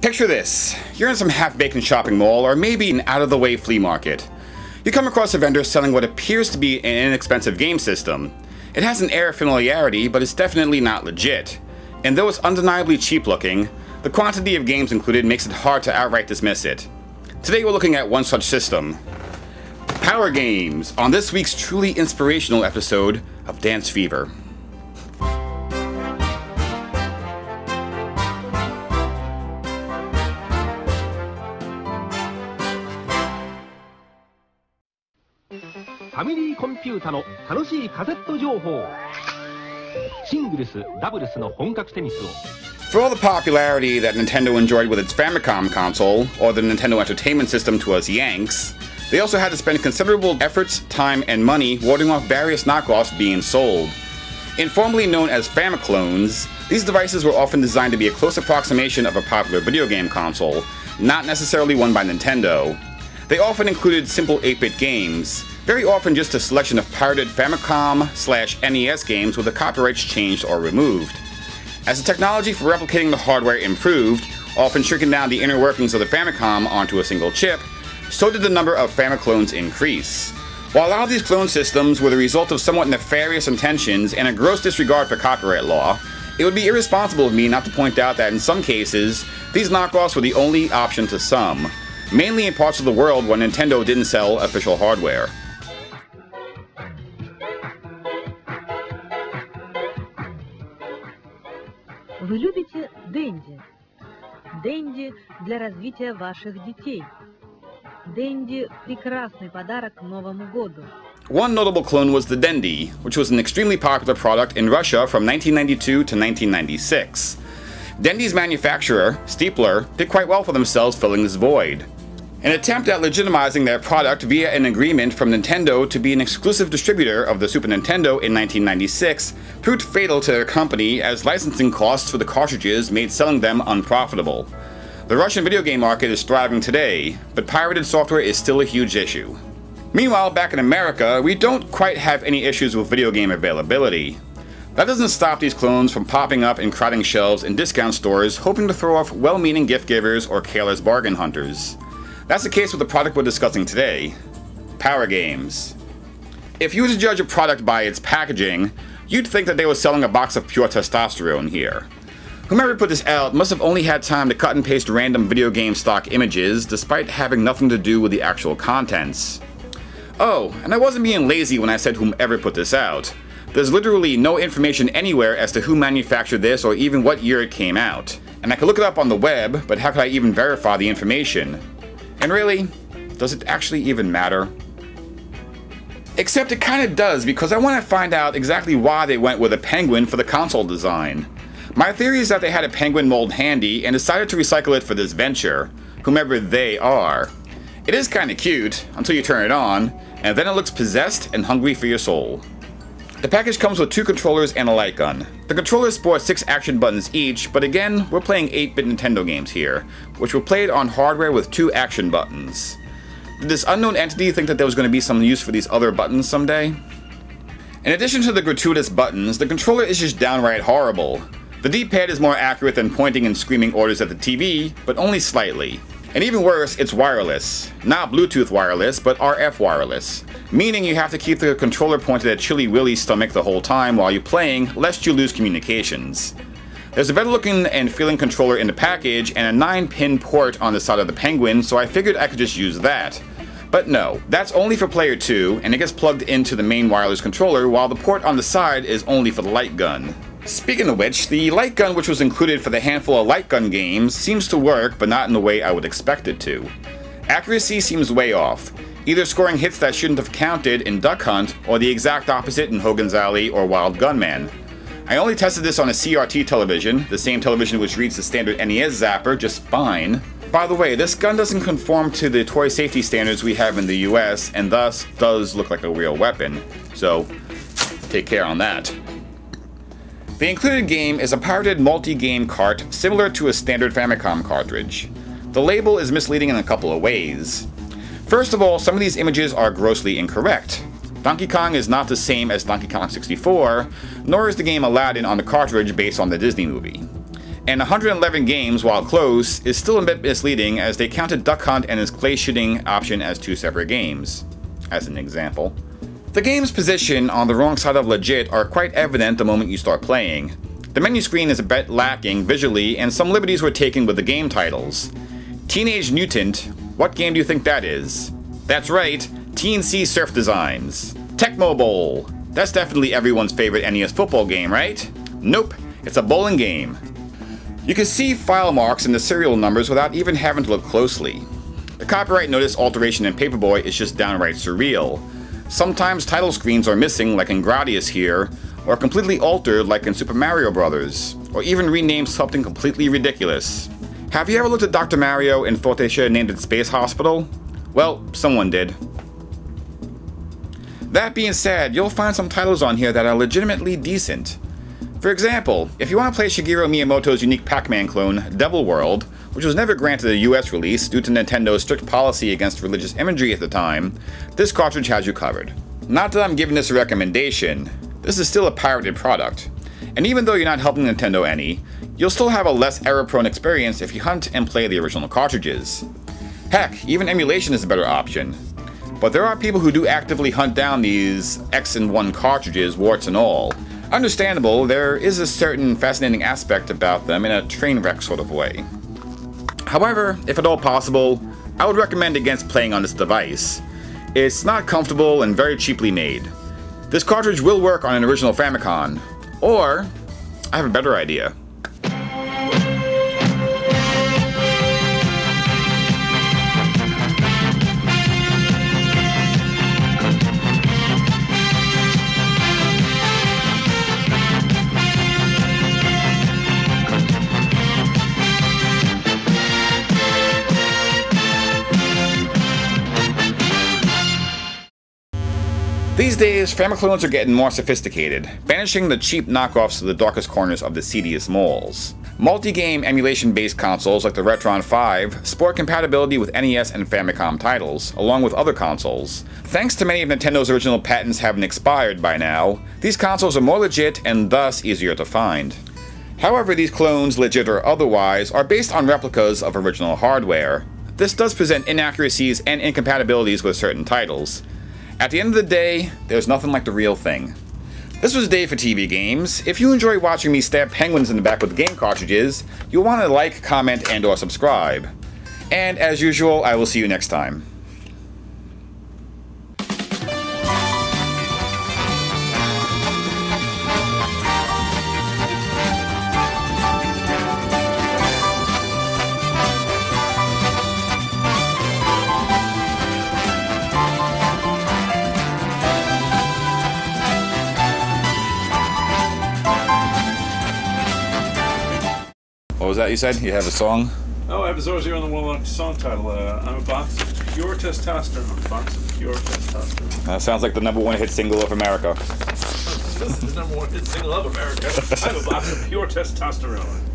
Picture this. You're in some half-baked shopping mall, or maybe an out-of-the-way flea market. You come across a vendor selling what appears to be an inexpensive game system. It has an air of familiarity, but it's definitely not legit. And though it's undeniably cheap-looking, the quantity of games included makes it hard to outright dismiss it. Today we're looking at one such system, Power Games, on this week's truly inspirational episode of Dance Fever. For all the popularity that Nintendo enjoyed with its Famicom console, or the Nintendo Entertainment System to us Yanks, they also had to spend considerable efforts, time, and money warding off various knockoffs being sold. Informally known as Famiclones, these devices were often designed to be a close approximation of a popular video game console, not necessarily one by Nintendo. They often included simple 8-bit games, very often just a selection of pirated Famicom/NES games with the copyrights changed or removed. As the technology for replicating the hardware improved, often shrinking down the inner workings of the Famicom onto a single chip, so did the number of Famiclones increase. While a lot of these clone systems were the result of somewhat nefarious intentions and a gross disregard for copyright law, it would be irresponsible of me not to point out that in some cases, these knockoffs were the only option to some, mainly in parts of the world where Nintendo didn't sell official hardware. Вы любите Денди? Денди для развития ваших детей. Денди – прекрасный подарок к Новому году. One notable clone was the Dendi, which was an extremely popular product in Russia from 1992 to 1996. Dendi's manufacturer, Steepler, did quite well for themselves filling this void. An attempt at legitimizing their product via an agreement from Nintendo to be an exclusive distributor of the Super Nintendo in 1996 proved fatal to their company as licensing costs for the cartridges made selling them unprofitable. The Russian video game market is thriving today, but pirated software is still a huge issue. Meanwhile, back in America, we don't quite have any issues with video game availability. That doesn't stop these clones from popping up and crowding shelves in discount stores hoping to throw off well-meaning gift givers or careless bargain hunters. That's the case with the product we're discussing today, Power Games. If you were to judge a product by its packaging, you'd think that they were selling a box of pure testosterone here. Whomever put this out must have only had time to cut and paste random video game stock images despite having nothing to do with the actual contents. Oh, and I wasn't being lazy when I said whomever put this out. There's literally no information anywhere as to who manufactured this or even what year it came out. And I could look it up on the web, but how could I even verify the information? And really, does it actually even matter? Except it kind of does, because I want to find out exactly why they went with a penguin for the console design. My theory is that they had a penguin mold handy and decided to recycle it for this venture, whomever they are. It is kind of cute, until you turn it on, and then it looks possessed and hungry for your soul. The package comes with two controllers and a light gun. The controllers sport 6 action buttons each, but again, we're playing 8-bit Nintendo games here, which were played on hardware with 2 action buttons. Did this unknown entity think that there was going to be some use for these other buttons someday? In addition to the gratuitous buttons, the controller is just downright horrible. The D-pad is more accurate than pointing and screaming orders at the TV, but only slightly. And even worse, it's wireless. Not Bluetooth wireless, but RF wireless. Meaning you have to keep the controller pointed at Chilly Willy's stomach the whole time while you're playing, lest you lose communications. There's a better looking and feeling controller in the package and a 9-pin port on the side of the Penguin, so I figured I could just use that. But no, that's only for player 2, and it gets plugged into the main wireless controller, while the port on the side is only for the light gun. Speaking of which, the light gun which was included for the handful of light gun games seems to work, but not in the way I would expect it to. Accuracy seems way off, either scoring hits that shouldn't have counted in Duck Hunt, or the exact opposite in Hogan's Alley or Wild Gunman. I only tested this on a CRT television, the same television which reads the standard NES zapper just fine. By the way, this gun doesn't conform to the toy safety standards we have in the US, and thus does look like a real weapon, so take care on that. The included game is a pirated multi-game cart similar to a standard Famicom cartridge. The label is misleading in a couple of ways. First of all, some of these images are grossly incorrect. Donkey Kong is not the same as Donkey Kong 64, nor is the game Aladdin on the cartridge based on the Disney movie. And 111 games, while close, is still a bit misleading as they counted Duck Hunt and his clay shooting option as two separate games, as an example. The game's position on the wrong side of legit are quite evident the moment you start playing. The menu screen is a bit lacking visually, and some liberties were taken with the game titles. Teenage Mutant, what game do you think that is? That's right, TNC Surf Designs. Tecmo Bowl, that's definitely everyone's favorite NES football game, right? Nope, it's a bowling game. You can see file marks in the serial numbers without even having to look closely. The copyright notice alteration in Paperboy is just downright surreal. Sometimes title screens are missing, like in Gradius here, or completely altered like in Super Mario Bros., or even renamed something completely ridiculous. Have you ever looked at Dr. Mario and thought they should have named it Space Hospital? Well, someone did. That being said, you'll find some titles on here that are legitimately decent. For example, if you want to play Shigeru Miyamoto's unique Pac-Man clone, Devil World, which was never granted a US release due to Nintendo's strict policy against religious imagery at the time, this cartridge has you covered. Not that I'm giving this a recommendation, this is still a pirated product, and even though you're not helping Nintendo any, you'll still have a less error-prone experience if you hunt and play the original cartridges. Heck, even emulation is a better option. But there are people who do actively hunt down these X-in-1 cartridges, warts and all. Understandable, there is a certain fascinating aspect about them in a train wreck sort of way. However, if at all possible, I would recommend against playing on this device. It's not comfortable and very cheaply made. This cartridge will work on an original Famicom, or I have a better idea. These days, Famiclones are getting more sophisticated, banishing the cheap knockoffs to the darkest corners of the seediest malls. Multi-game emulation-based consoles like the Retron 5 sport compatibility with NES and Famicom titles, along with other consoles. Thanks to many of Nintendo's original patents having expired by now, these consoles are more legit and thus easier to find. However, these clones, legit or otherwise, are based on replicas of original hardware. This does present inaccuracies and incompatibilities with certain titles. At the end of the day, there's nothing like the real thing. This was Dave for TV Games. If you enjoy watching me stab penguins in the back with game cartridges, you'll want to like, comment, and or subscribe. And as usual, I will see you next time. Was that you said? You have a song? Oh, I was always here on the one song title. I'm a box of pure testosterone. A box of pure testosterone. That sounds like the #1 hit single of America. This is the #1 hit single of America. I'm a box of pure testosterone.